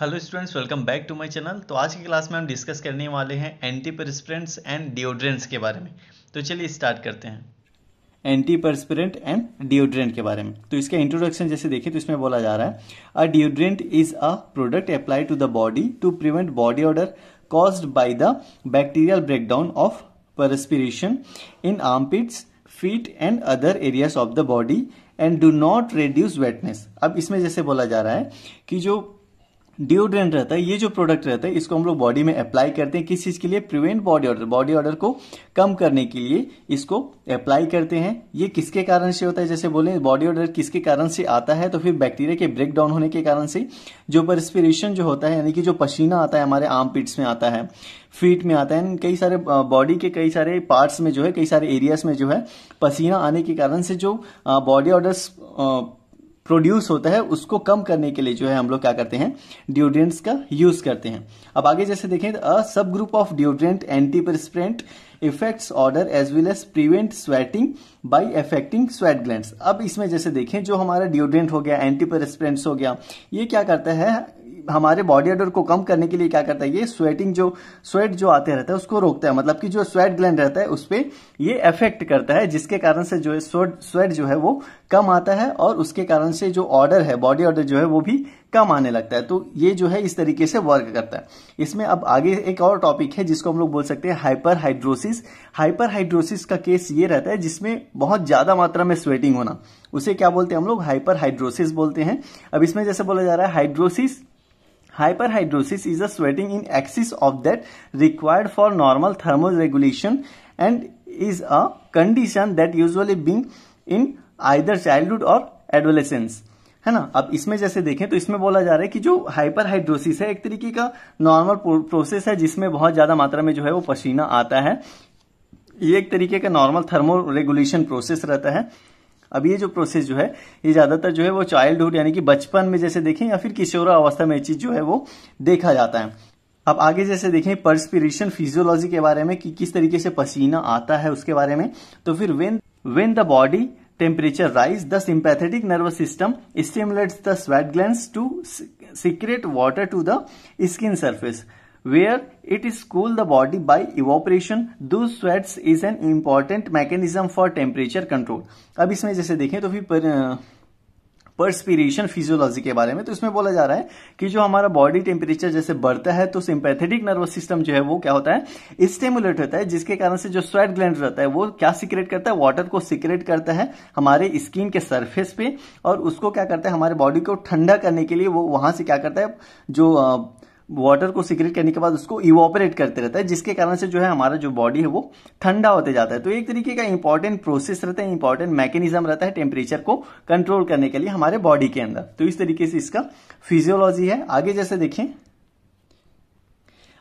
Hello students, welcome back to my channel. तो आज की क्लास में हम डिस्कस करने वाले हैं एंटीपरस्पिरेंट्स एंड डिओड्रेंट्स के बारे में। तो चलिए स्टार्ट करते हैं एंटीपरस्पिरेंट एंड डिओड्रेंट के बारे में। तो इसका इंट्रोडक्शन जैसे देखिए तो इसमें बोला जा रहा है a deodorant is a product applied to the body to prevent body odour caused by the bacterial breakdown of perspiration in armpits, feet and other areas of the body and do not reduce wetness. अब इसमें जैसे बोला जा रहा है कि जो deodorant रहता है, ये जो प्रोडक्ट रहता है, इसको हम लोग बॉडी में अप्लाई करते हैं किस चीज के लिए? प्रिवेंट बॉडी ऑर्डर को कम करने के लिए इसको अप्लाई करते हैं। ये किसके कारण से होता है? जैसे बोले बॉडी ऑर्डर किसके कारण से आता है तो फिर बैक्टीरिया के ब्रेक डाउन होने के कारण से जो परस्पिरेशन जो होता है, यानी कि जो पसीना आता है हमारे आर्मपिट्स में आता है, फीट में आता है, कई सारे बॉडी के कई सारे पार्ट्स में जो है, कई सारे एरियाज में जो है पसीना आने के कारण से जो बॉडी ऑर्डर प्रोड्यूस होता है उसको कम करने के लिए जो है हम लोग क्या करते हैं, डिओड्रेंट्स का यूज करते हैं। अब आगे जैसे देखें तो a subgroup of deodorant antiperspirant effects order as well as prevent sweating by affecting sweat glands. अब इसमें जैसे देखें जो हमारा डिओड्रेंट हो गया, एंटीपरस्पिरेंट्स हो गया, ये क्या करता है हमारे बॉडी ऑर्डर को कम करने के लिए क्या करता है, ये स्वेटिंग जो स्वेट जो आते रहता है उसको रोकता है, मतलब कि जो स्वेट ग्लैंड रहता है उस पर ये अफेक्ट करता है, जिसके कारण से जो है स्वेट जो है वो कम आता है और उसके कारण से जो ऑर्डर है, बॉडी ऑर्डर जो है वो भी कम आने लगता है। तो ये जो है इस तरीके से वर्क करता है। इसमें अब आगे एक और टॉपिक है जिसको हम लोग बोल सकते हैं हाइपरहाइड्रोसिस। हाइपरहाइड्रोसिस का केस ये रहता है जिसमें बहुत ज्यादा मात्रा में स्वेटिंग होना, उसे क्या बोलते हैं हम लोग, हाइपरहाइड्रोसिस बोलते हैं। अब इसमें जैसे बोला जा रहा है hidrosis Hyperhidrosis is a sweating in excess of that required for normal thermoregulation and is a condition that usually being in either childhood or adolescence, है ना। अब इसमें जैसे देखें तो इसमें बोला जा रहा है कि जो हाइपरहाइड्रोसिस है एक तरीके का नॉर्मल प्रोसेस है जिसमें बहुत ज्यादा मात्रा में जो है वो पसीना आता है, ये एक तरीके का नॉर्मल थर्मो रेगुलेशन प्रोसेस रहता है। अब ये जो प्रोसेस जो है ये ज्यादातर जो है वो चाइल्डहुड यानी कि बचपन में जैसे देखें या फिर किशोरावस्था में ये चीज जो है वो देखा जाता है। अब आगे जैसे देखें परस्पिरेशन फिजियोलॉजी के बारे में कि किस तरीके से पसीना आता है उसके बारे में, तो फिर when the body temperature rise the sympathetic nervous system stimulates the sweat glands to secrete water to the skin surface where it is cool the body by evaporation, those sweats is an important mechanism for temperature control। अब इसमें जैसे देखें तो फिर perspiration physiology के बारे में, तो इसमें बोला जा रहा है कि जो हमारा बॉडी टेम्परेचर जैसे बढ़ता है तो सिंपैथेटिक नर्वस सिस्टम जो है वो क्या होता है, स्टिमुलेट होता है, जिसके कारण से जो स्वेट ग्लैंड रहता है वो क्या सीक्रेट करता है, वाटर को सीक्रेट करता है हमारे स्किन के सरफेस पे और उसको क्या करता है हमारे बॉडी को ठंडा करने के लिए वो वहां से क्या करता है, जो वाटर को सीक्रेट करने के बाद उसको इवोपरेट करते रहता है, जिसके कारण से जो है हमारा जो बॉडी है वो ठंडा होते जाता है। तो एक तरीके का इंपॉर्टेंट प्रोसेस रहता है, इंपॉर्टेंट मैकेनिज्म रहता है टेम्परेचर को कंट्रोल करने के लिए हमारे बॉडी के अंदर। तो इस तरीके से इसका फिजियोलॉजी है। आगे जैसे देखें,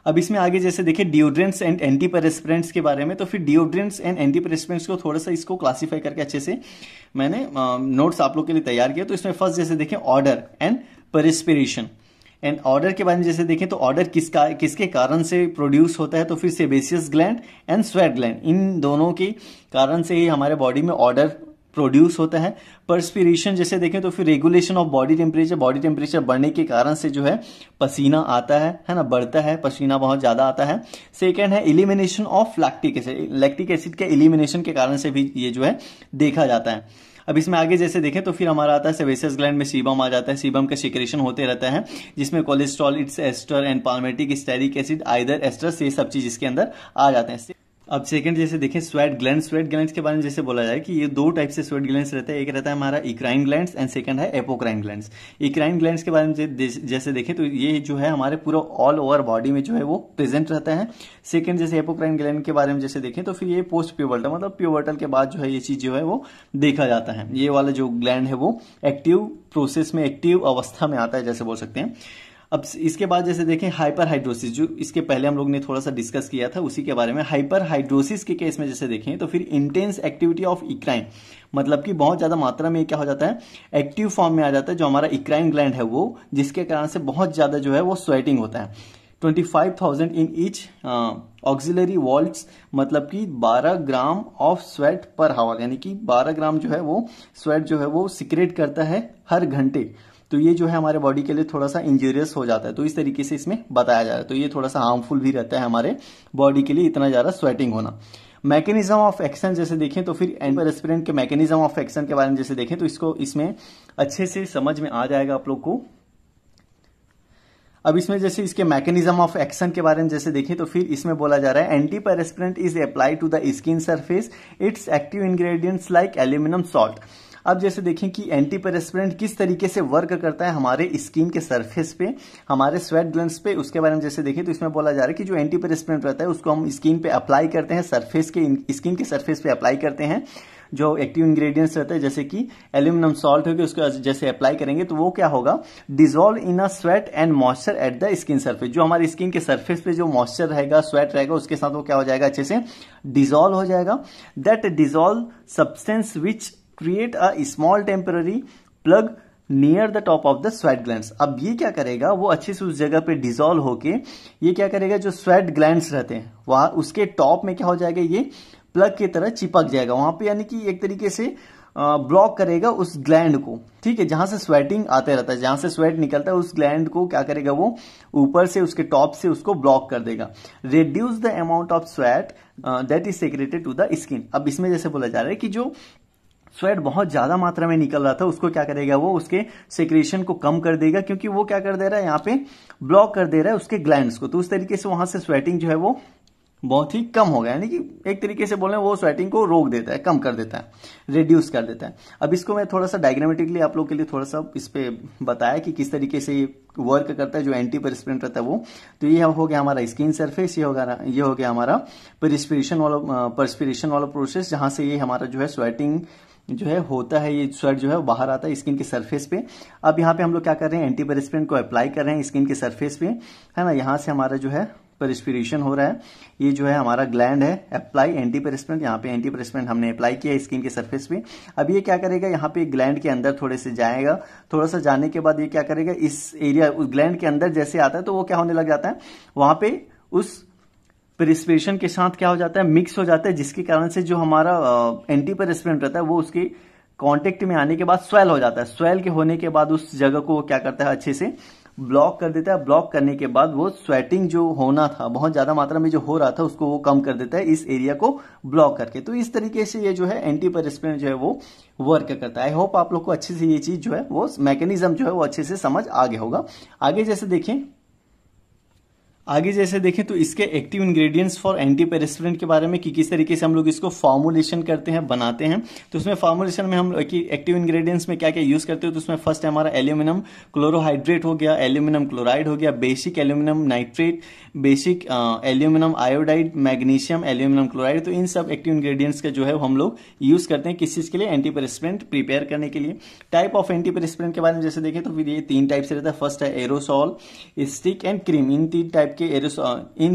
अब इसमें आगे जैसे देखिए डिओड्रेंट्स एंड एंटीपरस्पिरेंट्स के बारे में, तो फिर डिओड्रेंट्स एंड एंटीपरस्पिरेंट्स को थोड़ा सा इसको क्लासिफाई करके अच्छे से मैंने नोट्स आप लोग के लिए तैयार किया। तो इसमें फर्स्ट जैसे देखें order and perspiration and order के बारे में जैसे देखें तो ऑर्डर किसके कारण से प्रोड्यूस होता है, तो फिर sebaceous gland and sweat gland, इन दोनों के कारण से ही हमारे बॉडी में ऑर्डर प्रोड्यूस होता है। परस्पिरेशन जैसे देखें तो फिर रेगुलेशन ऑफ बॉडी टेम्परेचर बढ़ने के कारण से जो है पसीना आता है ना, बढ़ता है, पसीना बहुत ज्यादा आता है। सेकेंड है इलिमिनेशन ऑफ लैक्टिक एसिड के इलिमिनेशन के कारण से भी ये जो है देखा जाता है। अब इसमें आगे जैसे देखें तो फिर हमारा आता है सेबेशियस ग्लैंड में सीबम आ जाता है, सीबम का सिक्रेशन होते रहता है जिसमें cholesterol, its ester and palmitic stearic acid, either esters, ये सब चीज इसके अंदर आ जाते हैं। अब सेकंड जैसे देखें स्वेट ग्लैंड्स के बारे में जैसे बोला जाए कि ये दो टाइप से स्वेट ग्लैंड्स रहते हैं, एक रहता है हमारा इक्राइन ग्लैंड्स एंड सेकंड है एपोक्राइन ग्लैंड्स। इक्राइन ग्लैंड्स के बारे में जैसे देखें तो ये जो है हमारे पूरा ऑल ओवर बॉडी में जो है वो प्रेजेंट रहता है। सेकंड जैसे एपोक्राइन ग्लैंड के बारे में जैसे देखें तो फिर ये पोस्ट प्यूबर्टल, मतलब प्यूबर्टल के बाद जो है ये चीज जो है वो देखा जाता है। ये वाला जो ग्लैंड है वो एक्टिव प्रोसेस में, एक्टिव अवस्था में आता है जैसे बोल सकते हैं। अब इसके बाद जैसे देखें हाइपरहाइड्रोसिस, जो इसके पहले हम लोग ने थोड़ा सा डिस्कस किया था उसी के बारे में। हाइपरहाइड्रोसिस के केस में जैसे देखें तो फिर इंटेंस एक्टिविटी ऑफ इक्राइन, मतलब कि बहुत ज्यादा मात्रा में क्या हो जाता है, एक्टिव फॉर्म में आ जाता है जो हमारा इक्राइन ग्लैंड है वो, जिसके कारण से बहुत ज्यादा जो है वो स्वेटिंग होता है। 25,000 इन ईच ऑक्सिलरी वॉल्ट्स, मतलब कि 12 gram of sweat per hour, यानी कि 12 ग्राम जो है वो स्वेट जो है वो सिक्रेट करता है हर घंटे। तो ये जो है हमारे बॉडी के लिए थोड़ा सा इंजूरियस हो जाता है। तो इस तरीके से इसमें बताया जा रहा है। तो ये थोड़ा सा हार्मफुल भी रहता है हमारे बॉडी के लिए, इतना ज़्यादा स्वेटिंग होना। मैकेनिज्म ऑफ एक्शन जैसे देखें तो फिर एंटीपेरेस्पिरेंट के मैकेनिज्म ऑफ एक्शन के बारे में जैसे देखें तो इसको इसमें अच्छे से समझ में आ जाएगा आप लोग को। अब इसमें जैसे इसके मैकेनिज्म ऑफ एक्शन के बारे में जैसे देखें तो फिर इसमें बोला जा रहा है antiperspirant is applied to the skin surface, its active ingredients like aluminium salt. अब जैसे देखें कि एंटीपेरेस्पिरेंट किस तरीके से वर्क करता है हमारे स्किन के सरफेस पे, हमारे स्वेट ग्लैंड्स पे, उसके बारे में जैसे देखें तो इसमें बोला जा रहा है कि जो एंटीपेरेस्पिरेंट रहता है उसको हम स्किन पे अप्लाई करते हैं, स्किन के सरफेस पे अप्लाई करते हैं। जो एक्टिव इंग्रेडिएंट्स रहता है जैसे कि एल्यूमिनियम सॉल्ट होगी, उसको जैसे अप्लाई करेंगे तो वो क्या होगा, dissolve in a sweat and moisture at the skin surface. जो हमारे स्किन के सरफेस पे जो मॉइस्चर रहेगा, स्वेट रहेगा, उसके साथ वो क्या हो जाएगा, अच्छे से डिजोल्व हो जाएगा। That dissolve substance which create a small temporary plug near the top of the sweat glands. अब ये क्या करेगा, वो अच्छे से उस जगह पे डिजोल्व होके ये क्या करेगा, जो स्वेट ग्लैंड्स रहते हैं वहां उसके टॉप में क्या हो जाएगा, ये प्लग की तरह चिपक जाएगा वहां पे, यानी कि एक तरीके से ब्लॉक करेगा उस ग्लैंड को, ठीक है, जहां से स्वेटिंग आते रहता है, जहां से स्वेट निकलता है उस ग्लैंड को क्या करेगा, वो ऊपर से उसके टॉप से उसको ब्लॉक कर देगा। Reduce the amount of sweat that is secreted to the skin. अब इसमें जैसे बोला जा रहा है कि जो स्वेट बहुत ज्यादा मात्रा में निकल रहा था उसको क्या करेगा, वो उसके सेक्रेशन को कम कर देगा, क्योंकि वो क्या कर दे रहा है, यहाँ पे ब्लॉक कर दे रहा है उसके ग्लैंड्स को। तो उस तरीके से वहां से स्वेटिंग जो है वो बहुत ही कम हो गया, यानी कि एक तरीके से बोले वो स्वेटिंग को रोक देता है, कम कर देता है, रिड्यूस कर देता है। अब इसको मैं थोड़ा सा डायग्रामेटिकली आप लोग के लिए थोड़ा सा इस पे बताया कि किस तरीके से ये वर्क करता है जो एंटीपेरेस्पिरेंट रहता है वो। तो ये हो गया हमारा स्किन सरफेस, ये हो गया हमारा परस्पिरेशन वाला प्रोसेस, जहां से ये हमारा जो है स्वेटिंग जो है होता है, ये स्वेट जो है बाहर आता है स्किन के सरफेस पे। अब यहाँ पे हम लोग क्या कर रहे हैं, एंटीपेरेस्पिरेंट को अप्लाई कर रहे हैं स्किन के सरफेस पे, है ना, यहाँ से हमारा जो है परस्पिरेशन हो रहा है, ये जो है हमारा ग्लैंड है, अप्लाई एंटीपेरेस्पिरेंट, यहाँ पे एंटीपेरेस्पिरेंट हमने अप्लाई किया स्किन के सरफेस पे। अब ये क्या करेगा, यहाँ पे ग्लैंड के अंदर थोड़े से जाएगा, थोड़ा सा जाने के बाद ये क्या करेगा, इस एरिया उस ग्लैंड के अंदर जैसे आता है तो वो क्या होने लग जाता है, वहां पे उस परस्पिरेशन के साथ क्या हो जाता है, मिक्स हो जाता है, जिसके कारण से जो हमारा एंटीपेरेस्पिरेंट रहता है वो उसके कांटेक्ट में आने के बाद स्वेल हो जाता है। स्वेल के होने के बाद उस जगह को क्या करता है, अच्छे से ब्लॉक कर देता है। ब्लॉक करने के बाद वो स्वेटिंग जो होना था, बहुत ज्यादा मात्रा में जो हो रहा था, उसको वो कम कर देता है इस एरिया को ब्लॉक करके। तो इस तरीके से ये जो है एंटीपेरेस्पिरेंट जो है वो वर्क करता है। आई होप आप लोग को अच्छे से ये चीज जो है, वो मैकेनिज्म जो है वो अच्छे से समझ आगे होगा। आगे जैसे देखें तो इसके एक्टिव इंग्रेडिएंट्स फॉर एंटीपेरेस्पिरेंट के बारे में कि किस तरीके से हम लोग इसको फॉर्मुलेशन करते हैं, बनाते हैं। तो उसमें फॉर्मुलेशन में हम लोग एक्टिव इंग्रेडिएंट्स में क्या क्या यूज करते हो, तो उसमें फर्स्ट हमारा एल्यूमिनियम क्लोरोहाइड्रेट हो गया, एल्यूमिनियम क्लोराइड हो गया, basic aluminium nitrate, basic aluminium iodide, magnesium aluminium chloride. तो इन सब एक्टिव इंग्रेडिएंट्स का जो है हम लोग यूज करते हैं किस चीज के लिए, एंटीपेरेस्पिरेंट प्रिपेयर करने के लिए। टाइप ऑफ एंटीपेरेस्पिरेंट के बारे में जैसे देखें तो फिर ये तीन टाइप से रहता है। फर्स्ट है एरोसॉल, स्टिक एंड क्रीम। इन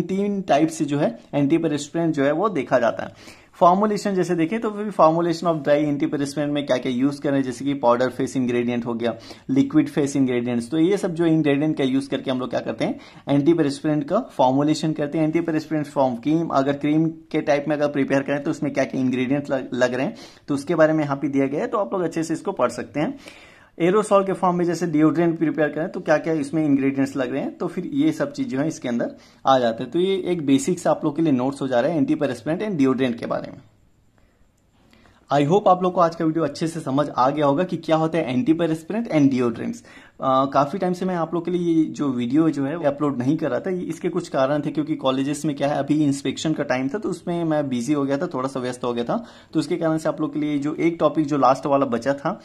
तीन टाइप से जो है एंटीपेरेस्पिरेंट जो है वो देखा जाता है। फॉर्मुलेशन जैसे देखें तो फिर फॉर्मुलेशन ऑफ ड्राई एंटीपेरेस्पिरेंट में क्या क्या यूज कर रहे हैं, जैसे कि पाउडर फेस इंग्रेडिएंट हो गया, लिक्विड फेस इंग्रेडिएंट्स। तो ये सब जो इंग्रेडिएंट का यूज करके हम लोग क्या करते हैं, एंटीपेरेस्पिरेंट का फॉर्मुलेशन करते हैं। एंटीपेरेस्पिरेंट फॉर्म क्रीम, अगर क्रीम के टाइप में अगर प्रिपेयर करें तो उसमें क्या क्या इंग्रेडिएंट लग रहे हैं तो उसके बारे में यहाँ पे दिया गया है, तो आप लोग अच्छे से इसको पढ़ सकते हैं। एरोसॉल के फॉर्म में जैसे डिओड्रेंट प्रिपेयर करें तो क्या क्या इसमें इंग्रेडिएंट्स लग रहे हैं, तो फिर ये सब चीज जो है इसके अंदर आ जाते हैं। तो ये एक बेसिक्स आप लोग के लिए नोट्स हो जा रहा है एंटीपेरेस्पिरेंट एंड डिओड्रेंट के बारे में। आई होप आप लोग को आज का वीडियो अच्छे से समझ आ गया होगा कि क्या होता है एंटीपेरेस्पिरेंट एंड डिओड्रेंट्स। काफी टाइम से मैं आप लोग के लिए ये जो वीडियो जो है अपलोड नहीं कर रहा था, इसके कुछ कारण थे, क्योंकि कॉलेजेस में क्या है अभी इंस्पेक्शन का टाइम था तो उसमें मैं बिजी हो गया था, थोड़ा सा व्यस्त हो गया था, तो उसके कारण से आप लोग के लिए जो एक टॉपिक जो लास्ट वाला बचा था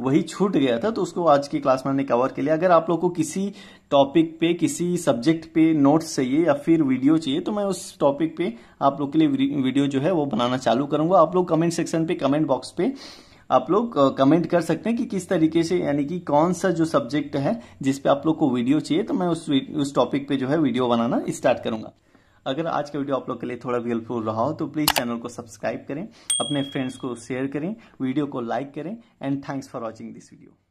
वही छूट गया था, तो उसको आज की क्लास में हमने कवर किया। अगर आप लोग को किसी टॉपिक पे, किसी सब्जेक्ट पे नोट्स चाहिए या फिर वीडियो चाहिए तो मैं उस टॉपिक पे आप लोग के लिए वीडियो जो है वो बनाना चालू करूंगा। आप लोग कमेंट सेक्शन पे, कमेंट बॉक्स पे आप लोग कमेंट कर सकते हैं कि किस तरीके से, यानी कि कौन सा जो सब्जेक्ट है जिसपे आप लोग को वीडियो चाहिए, तो मैं उस टॉपिक पे जो है वीडियो बनाना स्टार्ट करूंगा। अगर आज का वीडियो आप लोग के लिए थोड़ा भी हेल्पफुल रहा हो तो प्लीज चैनल को सब्सक्राइब करें, अपने फ्रेंड्स को शेयर करें, वीडियो को लाइक करें। And thanks for watching this video.